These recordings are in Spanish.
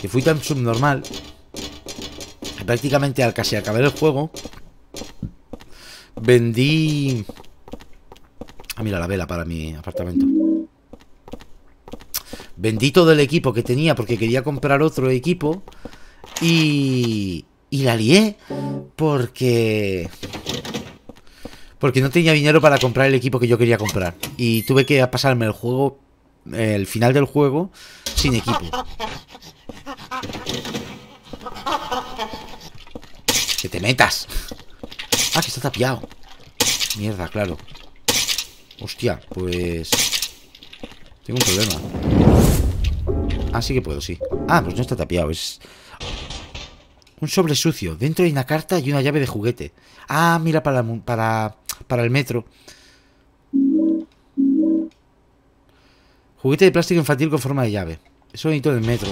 que fui tan subnormal que prácticamente al casi acabar el juego vendí... Ah, mira, la vela para mi apartamento. Vendí todo el equipo que tenía porque quería comprar otro equipo. Y la lié porque no tenía dinero para comprar el equipo que yo quería comprar. Y tuve que pasarme el juego, el final del juego, sin equipo. ¡Que te metas! Ah, que está tapiado. Mierda, claro. Hostia, pues... tengo un problema. Ah, sí que puedo, sí. Ah, pues no está tapiado, es... un sobre sucio. Dentro hay una carta y una llave de juguete. Ah, mira, para el metro. Juguete de plástico infantil con forma de llave. Eso bonito del metro.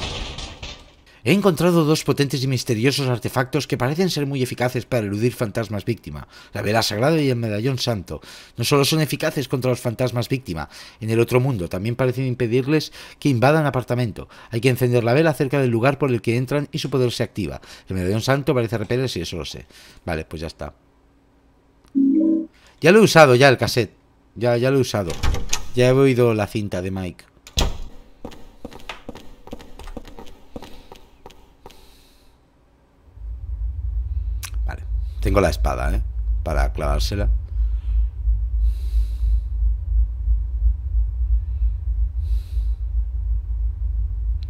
He encontrado dos potentes y misteriosos artefactos que parecen ser muy eficaces para eludir fantasmas víctima. La vela sagrada y el medallón santo. No solo son eficaces contra los fantasmas víctima, en el otro mundo también parecen impedirles que invadan el apartamento. Hay que encender la vela cerca del lugar por el que entran y su poder se activa. El medallón santo parece repeler, si eso lo sé. Vale, pues ya está. Ya lo he usado, ya el cassette. Ya lo he usado. Ya he oído la cinta de Mike. Tengo la espada, ¿eh? Para clavársela.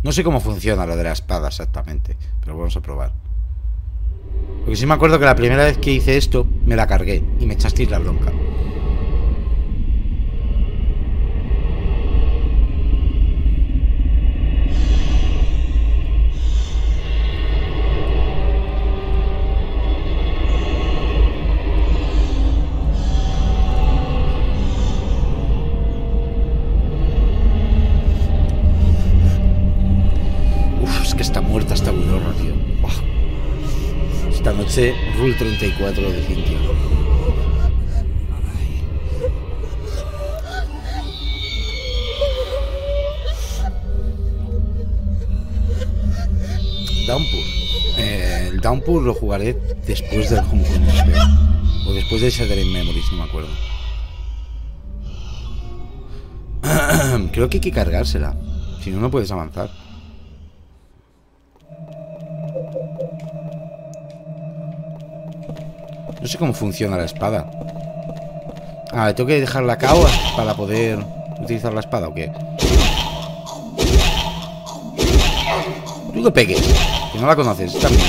No sé cómo funciona lo de la espada exactamente, pero vamos a probar. Porque sí me acuerdo que la primera vez que hice esto me la cargué y me echasteis la bronca. Rule 34 de Cintia. Downpour. El Downpour lo jugaré después del Jungle Mystery. O después de Shadow in Memories, no me acuerdo. Creo que hay que cargársela. Si no, no puedes avanzar. No sé cómo funciona la espada. Ah, ¿tengo que dejarla caos para poder utilizar la espada o qué? Tú que pegues, que no la conoces, está bien.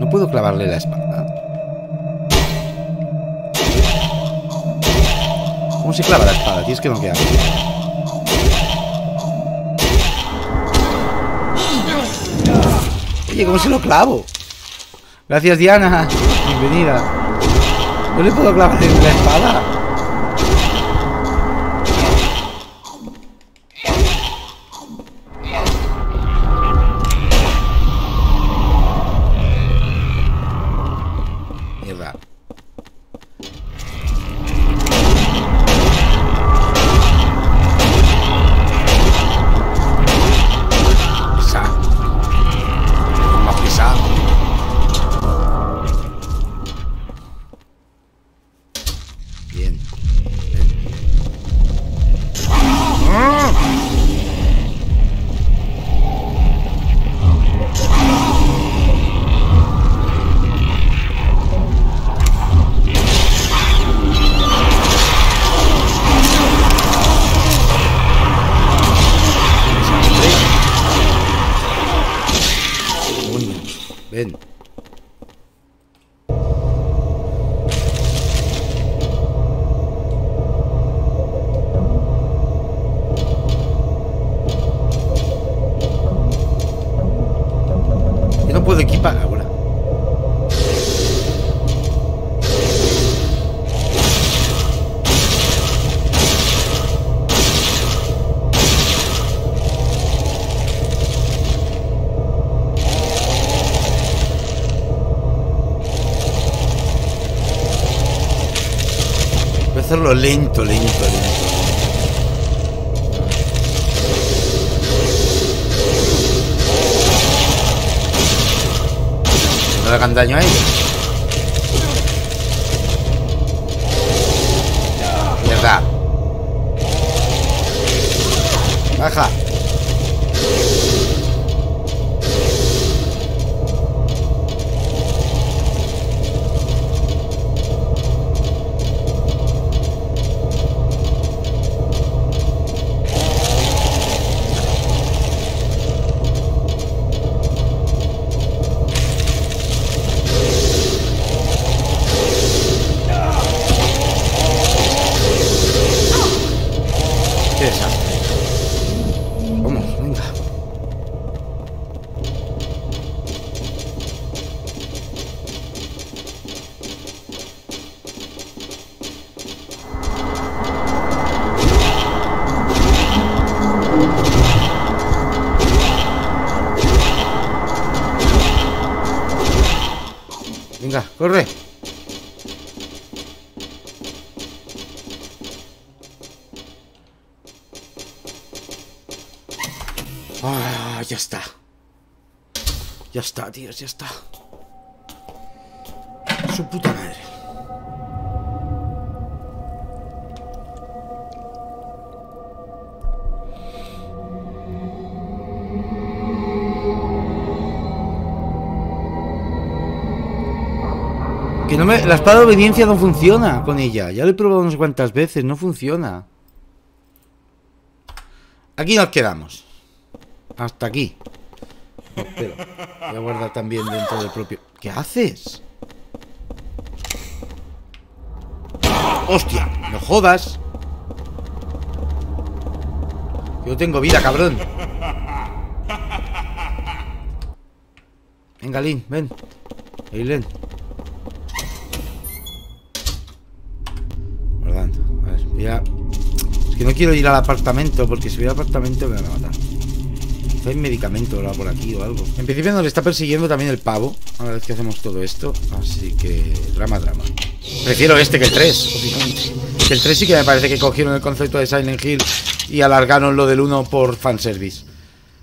No puedo clavarle la espada. ¿Cómo se clava la espada? Tienes que noquear. Oye, ¿cómo se lo clavo? Gracias, Diana. Bienvenida. No le puedo clavar la espada. Mierda. hacerlo lento, lento. No le hagan daño a ellos. Mierda. Baja. ¡Corre! Ah, ya está. Ya está, tíos, ya está. Su puta madre. Que no me... La espada de obediencia no funciona con ella. Ya lo he probado no sé cuántas veces. No funciona. Aquí nos quedamos. Hasta aquí. No, espera. Voy a guardar también dentro del propio... ¿Qué haces? ¡Hostia! ¡No jodas! Yo tengo vida, cabrón. Venga, Lin, ven. Eileen. Ya. Es que no quiero ir al apartamento, porque si voy al apartamento me van a matar. Hay medicamento ahora por aquí o algo. En principio nos está persiguiendo también el pavo a la vez que hacemos todo esto. Así que drama, drama. Prefiero este que el 3, obviamente. Que el 3 sí que me parece que cogieron el concepto de Silent Hill y alargaron lo del 1 por fanservice.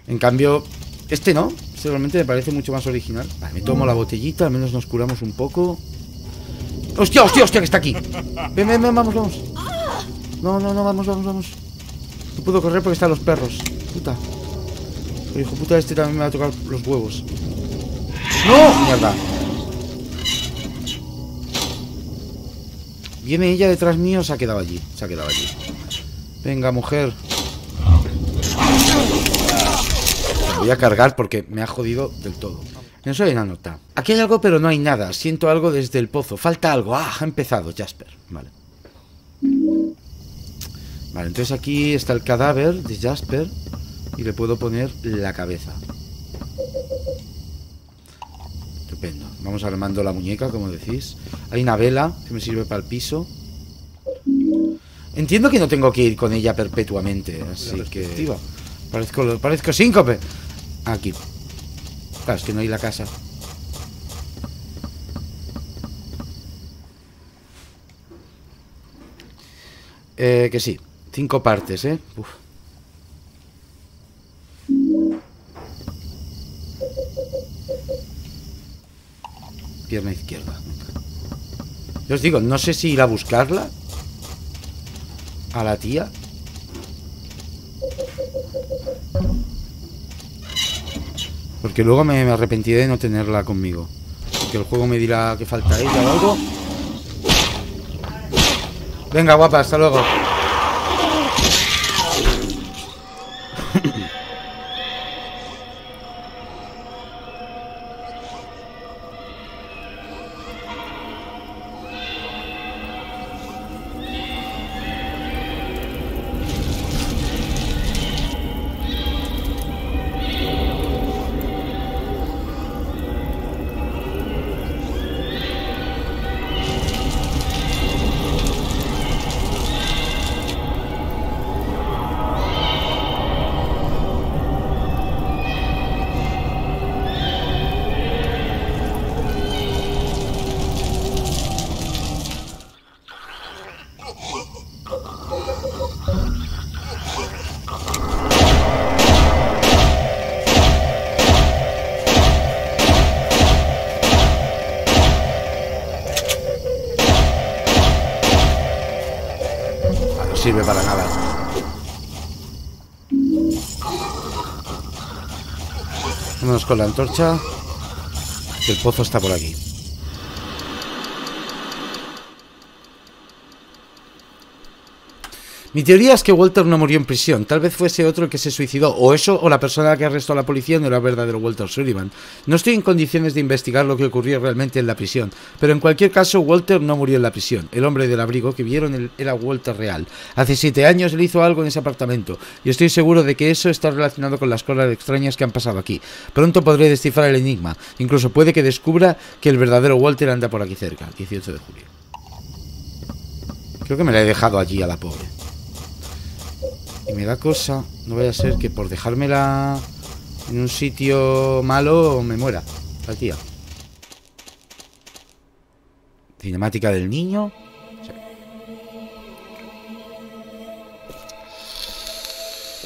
En cambio, este no. Este realmente me parece mucho más original. Vale, me tomo la botellita, al menos nos curamos un poco. ¡Hostia, hostia, hostia! Que está aquí. Ven, ven, ven, vamos, vamos. No, no, no, vamos, vamos, vamos. No puedo correr porque están los perros. Puta. El hijo puta este también me va a tocar los huevos. ¡No! Mierda. Viene ella detrás mío, se ha quedado allí. Se ha quedado allí. Venga, mujer. Me voy a cargar porque me ha jodido del todo. No soy una nota. Aquí hay algo pero no hay nada. Siento algo desde el pozo. Falta algo. Ah, ha empezado Jasper. Vale. Vale, entonces aquí está el cadáver de Jasper y le puedo poner la cabeza. Estupendo. Vamos armando la muñeca, como decís. Hay una vela que me sirve para el piso. Entiendo que no tengo que ir con ella perpetuamente, así que... Parezco síncope. Aquí. Claro, es que no hay la casa. Que sí. 5 partes, ¿eh? Uf. Pierna izquierda. Yo os digo, no sé si ir a buscarla. A la tía. Porque luego me arrepentiré de no tenerla conmigo. Porque el juego me dirá que falta ella o algo. Venga, guapa, hasta luego. sirve para nada. Vámonos con la antorcha. El pozo está por aquí. Mi teoría es que Walter no murió en prisión. Tal vez fuese otro el que se suicidó. O eso, o la persona que arrestó a la policía no era verdadero Walter Sullivan. No estoy en condiciones de investigar lo que ocurrió realmente en la prisión. Pero en cualquier caso, Walter no murió en la prisión. El hombre del abrigo que vieron era Walter real. Hace 7 años él hizo algo en ese apartamento. Y estoy seguro de que eso está relacionado con las cosas extrañas que han pasado aquí. Pronto podré descifrar el enigma. Incluso puede que descubra que el verdadero Walter anda por aquí cerca. 18 de julio. Creo que me la he dejado allí a la pobre. Y me da cosa, no vaya a ser que por dejármela en un sitio malo me muera la tía. Cinemática del niño.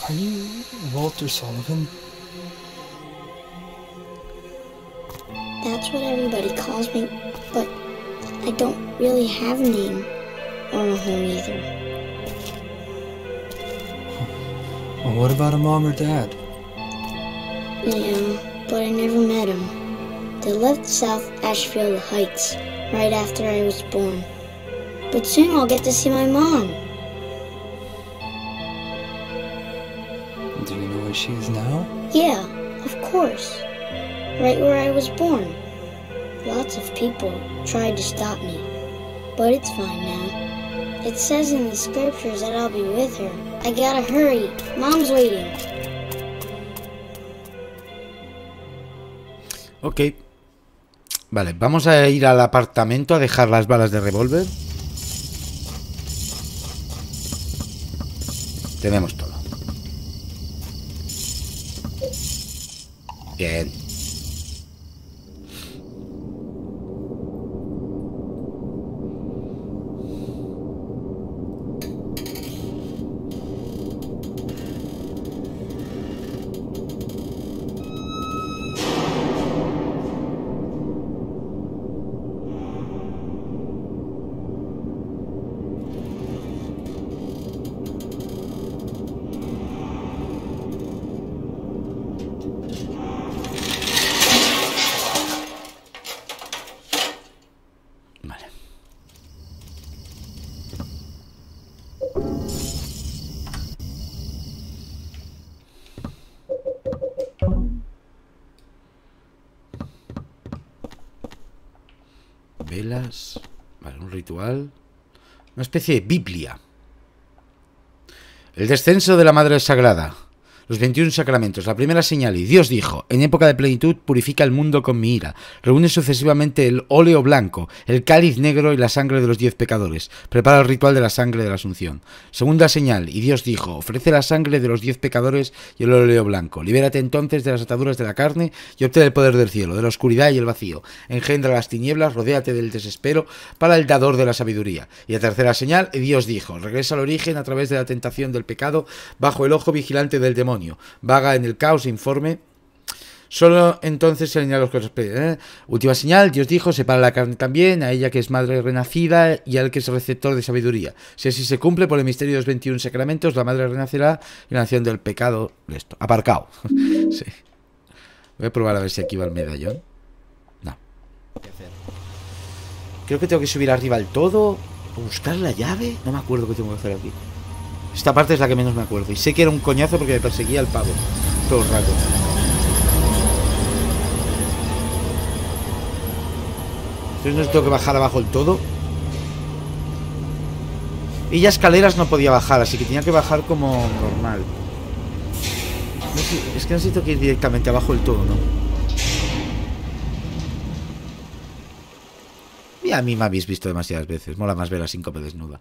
¿Are you Walter Sullivan? That's what everybody calls me, but I don't really have a name or a home either. Well, what about a mom or dad? Yeah, but I never met him. They left South Ashfield Heights right after I was born. But soon I'll get to see my mom. Do you know where she is now? Yeah, of course. Right where I was born. Lots of people tried to stop me, but it's fine now. It says in the scriptures that I'll be with her. I gotta hurry. Mom's waiting. Ok. Vale, vamos a ir al apartamento a dejar las balas de revólver. Tenemos todo. Bien. Velas. Vale, un ritual. Una especie de Biblia. El descenso de la Madre Sagrada. Los 21 sacramentos. La primera señal. Y Dios dijo: en época de plenitud purifica el mundo con mi ira. Reúne sucesivamente el óleo blanco, el cáliz negro y la sangre de los 10 pecadores. Prepara el ritual de la sangre de la Asunción. Segunda señal. Y Dios dijo: ofrece la sangre de los 10 pecadores y el óleo blanco. Libérate entonces de las ataduras de la carne y obtén el poder del cielo, de la oscuridad y el vacío. Engendra las tinieblas, rodéate del desespero para el dador de la sabiduría. Y la tercera señal. Y Dios dijo: regresa al origen a través de la tentación del pecado bajo el ojo vigilante del demonio. Vaga en el caos, informe. Solo entonces se alinean los cosas. Última señal, Dios dijo: separa la carne también, a ella que es madre renacida y al que es receptor de sabiduría. Si así se cumple por el misterio de los 21 sacramentos, la madre renacerá y la nación del pecado. Esto, aparcado. Sí. Voy a probar a ver si aquí va el medallón. No. Creo que tengo que subir arriba al todo o buscar la llave. No me acuerdo qué tengo que hacer aquí. Esta parte es la que menos me acuerdo. Y sé que era un coñazo porque me perseguía el pavo todo el rato. Entonces no tengo que bajar abajo el todo. Y ya escaleras no podía bajar, así que tenía que bajar como normal. No sé, es que necesito que ir directamente abajo el todo, ¿no? Y a mí me habéis visto demasiadas veces. Mola más ver a Sinkope desnuda.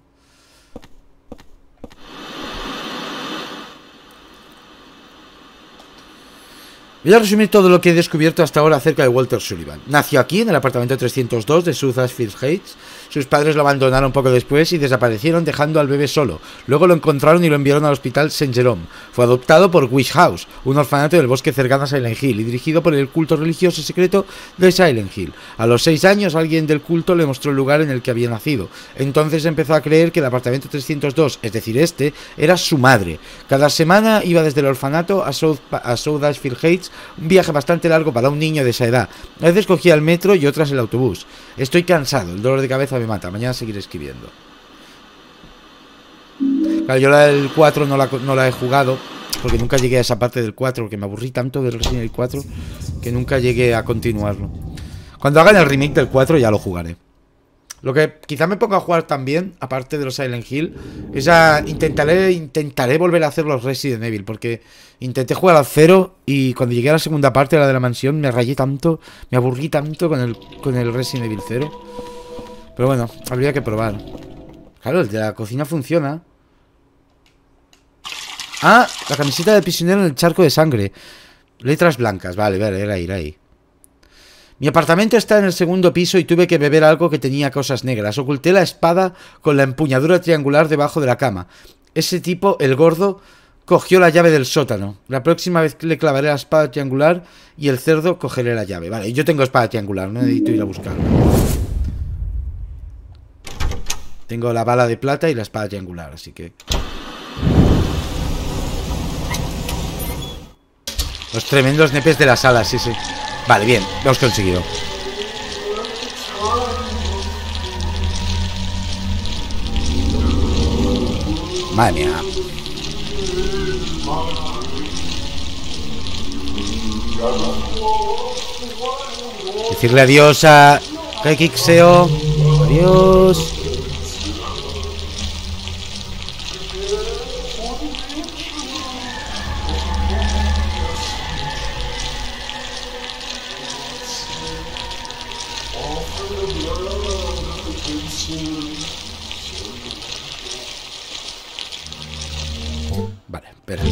Voy a resumir todo lo que he descubierto hasta ahora acerca de Walter Sullivan. Nació aquí, en el apartamento 302 de South Ashfield Heights. Sus padres lo abandonaron poco después y desaparecieron dejando al bebé solo. Luego lo encontraron y lo enviaron al hospital Saint Jerome. Fue adoptado por Wish House, un orfanato del bosque cercano a Silent Hill, y dirigido por el culto religioso secreto de Silent Hill. A los 6 años, alguien del culto le mostró el lugar en el que había nacido. Entonces empezó a creer que el apartamento 302, es decir, este, era su madre. Cada semana iba desde el orfanato a South Ashfield Heights, un viaje bastante largo para un niño de esa edad. A veces cogía el metro y otras el autobús. Estoy cansado, el dolor de cabeza me mata. Mañana seguiré escribiendo. Claro, yo la del 4 no la he jugado, porque nunca llegué a esa parte del 4, porque me aburrí tanto de Resident Evil 4 que nunca llegué a continuarlo. Cuando hagan el remake del 4 ya lo jugaré. Lo que quizá me ponga a jugar también, aparte de los Silent Hill, es a... Intentaré volver a hacer los Resident Evil, porque intenté jugar al 0 y cuando llegué a la segunda parte, la de la mansión, me rayé tanto, me aburrí tanto con el Resident Evil 0. Pero bueno, habría que probar. Claro, el de la cocina funciona. Ah, la camiseta de prisionero en el charco de sangre. Letras blancas, vale, era ir ahí. Mi apartamento está en el segundo piso y tuve que beber algo que tenía cosas negras. Oculté la espada con la empuñadura triangular debajo de la cama. Ese tipo, el gordo, cogió la llave del sótano. La próxima vez que le clavaré la espada triangular y el cerdo cogeré la llave. Vale, yo tengo espada triangular, no necesito ir a buscarla. Tengo la bala de plata y la espada triangular, así que... Los tremendos nepes de la sala, sí. Vale, bien, lo hemos conseguido. Madre mía. Decirle adiós a Kikixeo. Adiós. Vale, espera.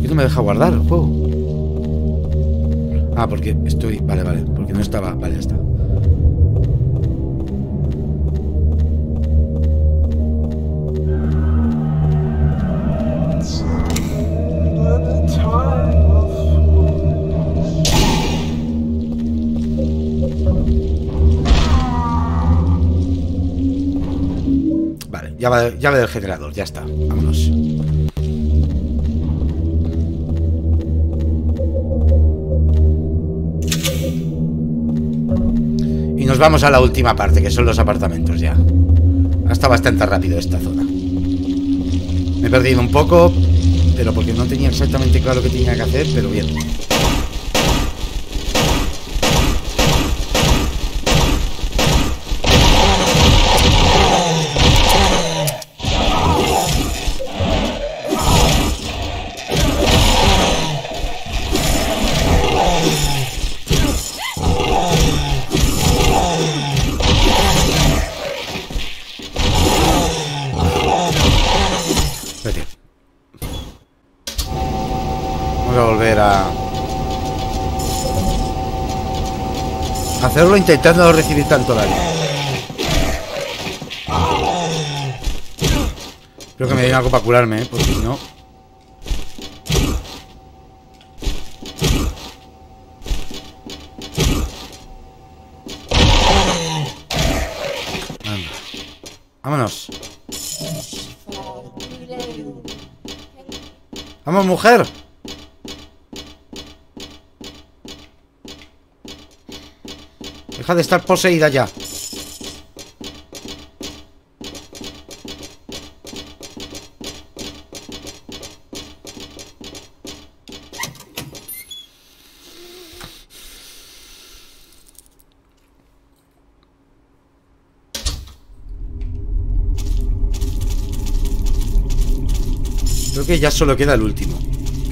¿Qué no me deja guardar el juego? Ah, porque estoy... Vale, porque no estaba... Vale, ya está. Vale, llave del generador, ya está. Vámonos. Nos vamos a la última parte, que son los apartamentos ya. Ha estado bastante rápido esta zona. Me he perdido un poco, pero porque no tenía exactamente claro qué tenía que hacer, pero bien. Hacerlo intentando no recibir tanto daño. Creo que me dé algo para curarme, porque si no... Anda. Vámonos. ¡Vamos, mujer! Deja de estar poseída ya. Creo que ya solo queda el último,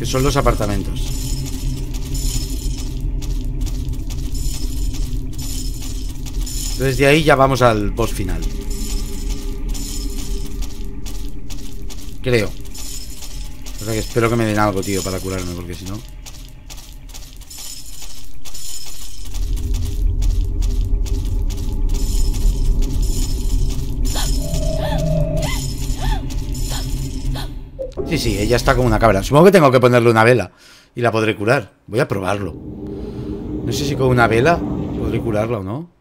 que son los apartamentos. Desde ahí ya vamos al boss final, creo. O sea que espero que me den algo, tío, para curarme, porque si no... Sí, sí, ella está como una cabra. Supongo que tengo que ponerle una vela y la podré curar. Voy a probarlo. No sé si con una vela podré curarla o no.